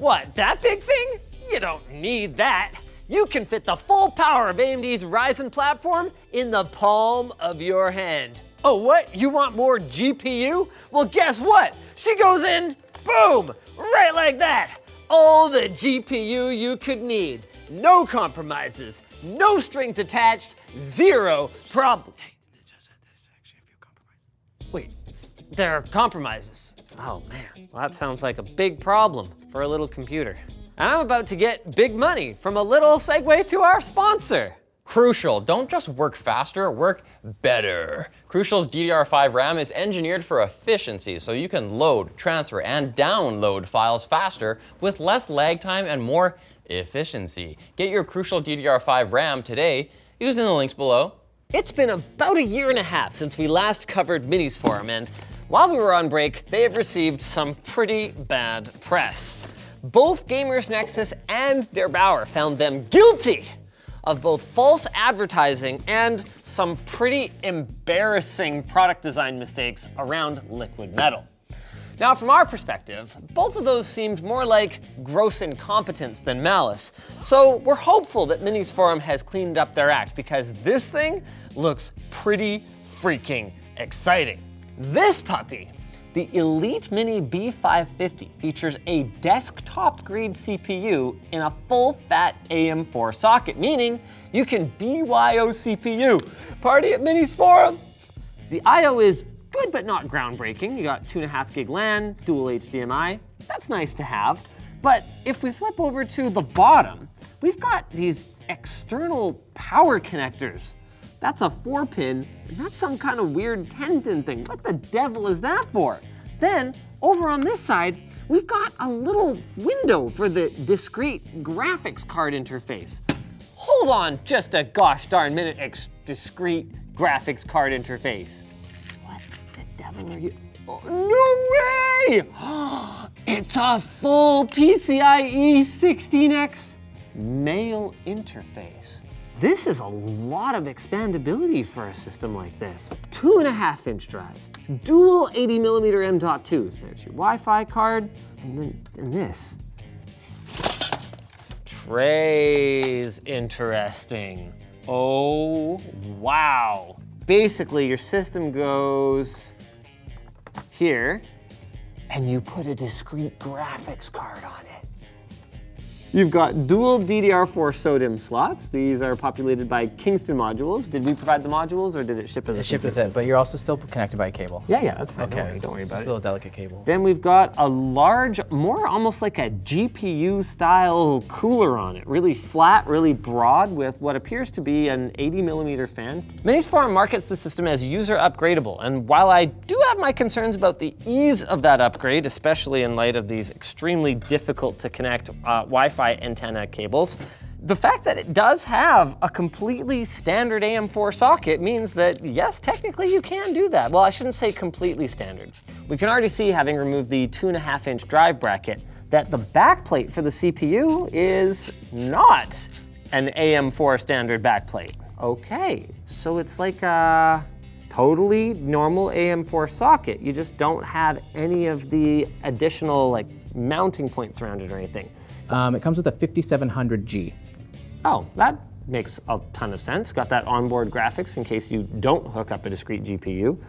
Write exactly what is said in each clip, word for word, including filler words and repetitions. What, that big thing? You don't need that. You can fit the full power of A M D's Ryzen platform in the palm of your hand. Oh, what? You want more G P U? Well, guess what? She goes in, boom, right like that. All the G P U you could need. No compromises, no strings attached, zero problem. Hey, this is actually a few compromises. Wait, there are compromises. Oh man, well, that sounds like a big problem for a little computer. And I'm about to get big money from a little segue to our sponsor. Crucial, don't just work faster, work better. Crucial's D D R five RAM is engineered for efficiency, so you can load, transfer, and download files faster with less lag time and more efficiency. Get your Crucial D D R five RAM today using the links below. It's been about a year and a half since we last covered Minisforum, and while we were on break, they have received some pretty bad press. Both GamersNexus and Der Bauer found them guilty of both false advertising and some pretty embarrassing product design mistakes around liquid metal. Now, from our perspective, both of those seemed more like gross incompetence than malice. So we're hopeful that Minisforum has cleaned up their act, because this thing looks pretty freaking exciting. This puppy, the Elite Mini B five fifty, features a desktop-grade C P U in a full-fat A M four socket, meaning you can B Y O C P U. Party at Minis Forum! The I O is good but not groundbreaking. You got two and a half gig LAN, dual H D M I. That's nice to have. But if we flip over to the bottom, we've got these external power connectors. That's a four pin, and that's some kind of weird ten pin thing. What the devil is that for? Then, over on this side, we've got a little window for the discrete graphics card interface. Hold on just a gosh darn minute, ex discrete graphics card interface. What the devil are you? Oh, no way! It's a full P C I E sixteen X male interface. This is a lot of expandability for a system like this. Two and a half inch drive, dual eighty millimeter M dot twos. There's your Wi-Fi card, and then and this. Tray's interesting. Oh, wow. Basically, your system goes here, and you put a discrete graphics card on it. You've got dual D D R four SO DIMM slots. These are populated by Kingston modules. Did we provide the modules, or did it ship as a ship with it? But you're also still connected by a cable. Yeah, yeah, that's fine. Okay, don't worry, don't worry about it. It's a little delicate cable. Then we've got a large, more almost like a G P U-style cooler on it. Really flat, really broad, with what appears to be an eighty millimeter fan. Minisforum markets the system as user upgradable, and while I do have my concerns about the ease of that upgrade, especially in light of these extremely difficult to connect uh, Wi-Fi antenna cables, the fact that it does have a completely standard A M four socket means that, yes, technically you can do that. Well, I shouldn't say completely standard. We can already see, having removed the two and a half inch drive bracket, that the backplate for the C P U is not an A M four standard backplate. Okay, so it's like a totally normal A M four socket. You just don't have any of the additional like mounting points around it or anything. Um, it comes with a fifty-seven hundred G. Oh, that makes a ton of sense. Got that onboard graphics in case you don't hook up a discrete G P U,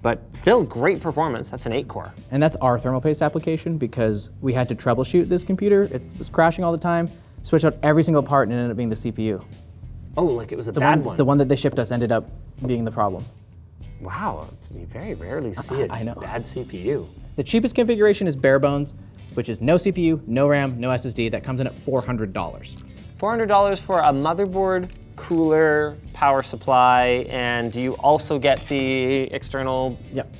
but still great performance. That's an eight core. And that's our thermal paste application, because we had to troubleshoot this computer. It was crashing all the time, switched out every single part, and it ended up being the C P U. Oh, like it was a the bad one, one. The one that they shipped us ended up being the problem. Wow, you very rarely see a I know. bad C P U. The cheapest configuration is bare bones, which is no C P U, no RAM, no S S D. That comes in at four hundred dollars. four hundred dollars for a motherboard, cooler, power supply, and you also get the external. Yep.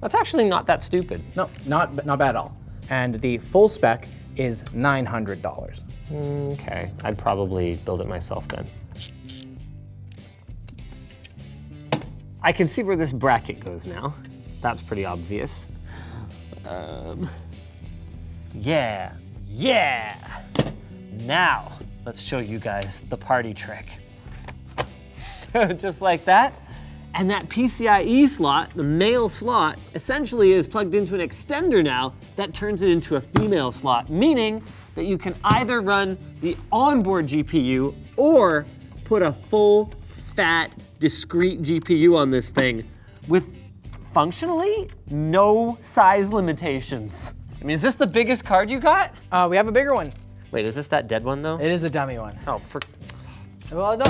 That's actually not that stupid. No, not, not bad at all. And the full spec is nine hundred dollars. Okay, I'd probably build it myself then. I can see where this bracket goes now. That's pretty obvious. Um, Yeah, yeah. Now, let's show you guys the party trick. Just like that. And that P C I E slot, the male slot, essentially is plugged into an extender now that turns it into a female slot, meaning that you can either run the onboard G P U or put a full, fat, discrete G P U on this thing with functionally no size limitations. I mean, is this the biggest card you got? Uh, we have a bigger one. Wait, is this that dead one though? It is a dummy one. Oh, for... Well, no.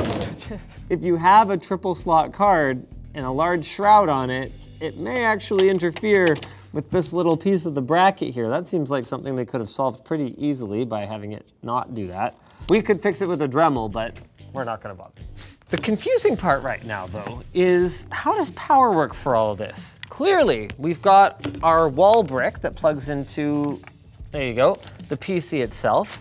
If you have a triple slot card and a large shroud on it, it may actually interfere with this little piece of the bracket here. That seems like something they could have solved pretty easily by having it not do that. We could fix it with a Dremel, but we're not gonna bother. The confusing part right now, though, is how does power work for all of this? Clearly, we've got our wall brick that plugs into, there you go, the P C itself.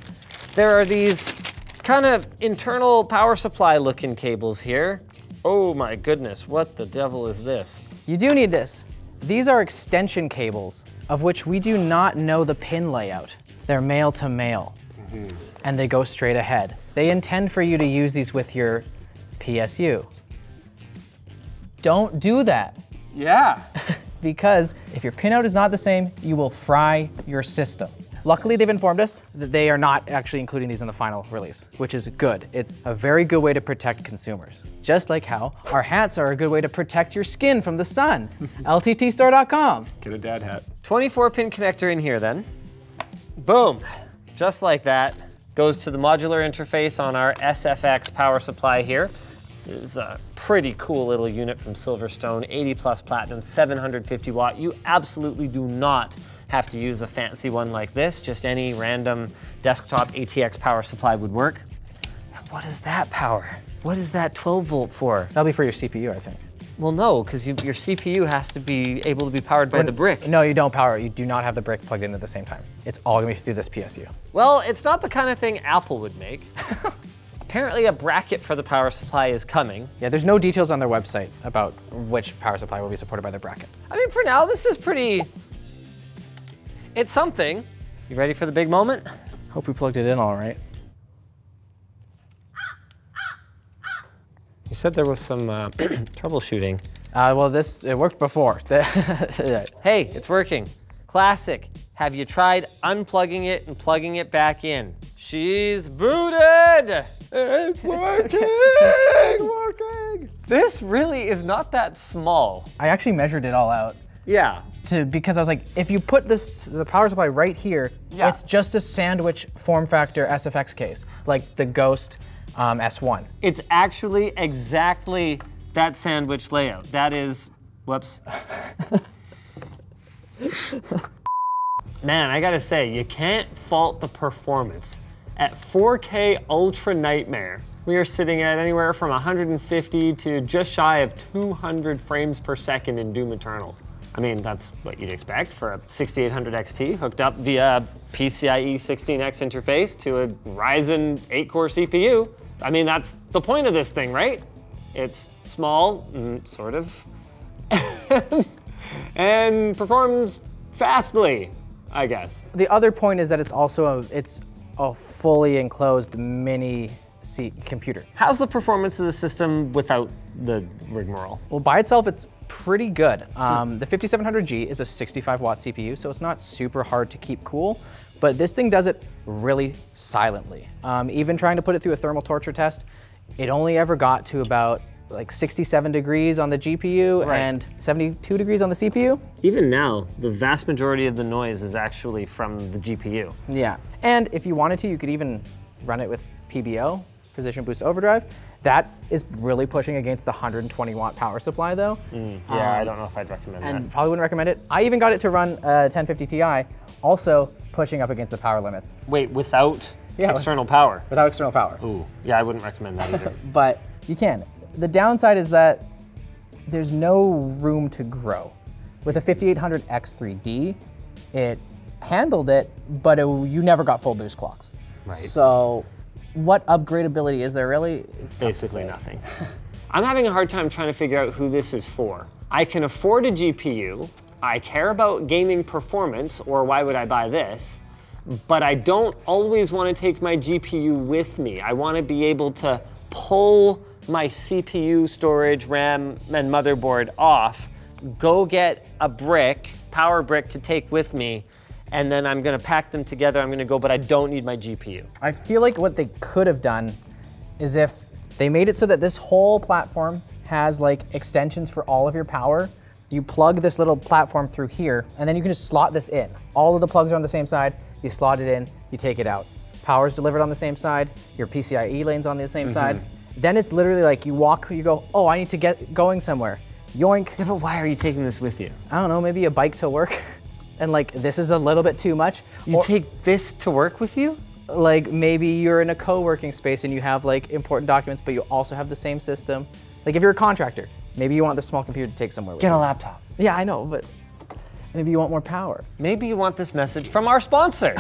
There are these kind of internal power supply looking cables here. Oh my goodness, what the devil is this? You do need this. These are extension cables, of which we do not know the pin layout. They're male to male, mm-hmm. and they go straight ahead. They intend for you to use these with your P S U. Don't do that. Yeah. Because if your pinout is not the same, you will fry your system. Luckily, they've informed us that they are not actually including these in the final release, which is good. It's a very good way to protect consumers. Just like how our hats are a good way to protect your skin from the sun. L T T store dot com. Get a dad hat. twenty-four pin connector in here then. Boom, just like that. Goes to the modular interface on our S F X power supply here. This is a pretty cool little unit from Silverstone, eighty plus platinum, seven hundred fifty watt. You absolutely do not have to use a fancy one like this. Just any random desktop A T X power supply would work. And what is that power? What is that twelve volt for? That'll be for your C P U, I think. Well, no, because you, your C P U has to be able to be powered by when, the brick. No, you don't power it. You do not have the brick plugged in at the same time. It's all gonna be through this P S U. Well, it's not the kind of thing Apple would make. Apparently a bracket for the power supply is coming. Yeah, there's no details on their website about which power supply will be supported by the bracket. I mean, for now, this is pretty, it's something. You ready for the big moment? Hope we plugged it in all right. You said there was some uh, troubleshooting. Uh, well, this, it worked before. Hey, it's working. Classic, have you tried unplugging it and plugging it back in? She's booted! It's working! It's working! This really is not that small. I actually measured it all out. Yeah. To, because I was like, if you put this the power supply right here, yeah. It's just a sandwich form factor S F X case, like the Ghost um, S one. It's actually exactly that sandwich layout. That is, whoops. Man, I gotta say, you can't fault the performance. At four K Ultra Nightmare, we are sitting at anywhere from one hundred fifty to just shy of two hundred frames per second in Doom Eternal. I mean, that's what you'd expect for a sixty-eight hundred X T hooked up via P C I E sixteen X interface to a Ryzen eight core C P U. I mean, that's the point of this thing, right? It's small, mm, sort of, and performs fastly, I guess. The other point is that it's also a, it's a fully enclosed mini C computer. How's the performance of the system without the rigmarole? Well, by itself, it's pretty good. Um, the fifty-seven hundred G is a sixty-five watt C P U, so it's not super hard to keep cool, but this thing does it really silently. Um, even trying to put it through a thermal torture test, it only ever got to about like sixty-seven degrees on the G P U, right, and seventy-two degrees on the C P U. Even now, the vast majority of the noise is actually from the G P U. Yeah, and if you wanted to, you could even run it with P B O, Position Boost Overdrive. That is really pushing against the one hundred twenty watt power supply though. Mm, yeah, um, I don't know if I'd recommend and that. And probably wouldn't recommend it. I even got it to run a ten fifty T I, also pushing up against the power limits. Wait, without yeah, external with, power? Without external power. Ooh, yeah, I wouldn't recommend that either. But you can. The downside is that there's no room to grow. With a fifty-eight hundred X three D, it handled it, but it, you never got full boost clocks. Right. So, what upgradability is there really? It's basically nothing. I'm having a hard time trying to figure out who this is for. I can afford a G P U, I care about gaming performance, or why would I buy this? But I don't always want to take my G P U with me. I want to be able to pull my C P U, storage, RAM, and motherboard off, go get a brick, power brick to take with me, and then I'm gonna pack them together, I'm gonna go, but I don't need my G P U. I feel like what they could have done is if they made it so that this whole platform has like extensions for all of your power, you plug this little platform through here, and then you can just slot this in. All of the plugs are on the same side, you slot it in, you take it out. Power's delivered on the same side, your P C I E lane's on the same mm-hmm. side. Then it's literally like you walk, you go, oh, I need to get going somewhere. Yoink. Yeah, but why are you taking this with you? I don't know, maybe a bike to work. And like, this is a little bit too much. You or, take this to work with you? Like maybe you're in a co-working space and you have like important documents, but you also have the same system. Like if you're a contractor, maybe you want this small computer to take somewhere with you. Get a laptop. Yeah, I know, but maybe you want more power. Maybe you want this message from our sponsor.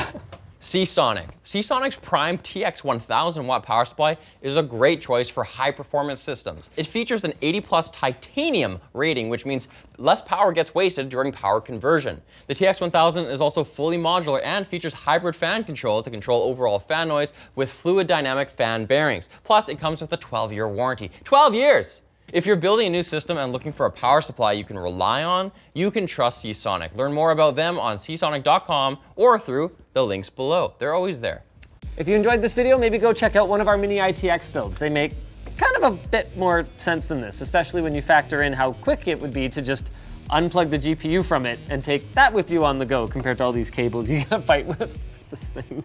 Seasonic. Seasonic's Prime T X one thousand watt power supply is a great choice for high performance systems. It features an eighty plus titanium rating, which means less power gets wasted during power conversion. The T X one thousand is also fully modular and features hybrid fan control to control overall fan noise with fluid dynamic fan bearings. Plus, it comes with a twelve year warranty. twelve years! If you're building a new system and looking for a power supply you can rely on, you can trust Seasonic. Learn more about them on seasonic dot com or through the links below. They're always there. If you enjoyed this video, maybe go check out one of our Mini I T X builds. They make kind of a bit more sense than this, especially when you factor in how quick it would be to just unplug the G P U from it and take that with you on the go compared to all these cables you gotta fight with this thing.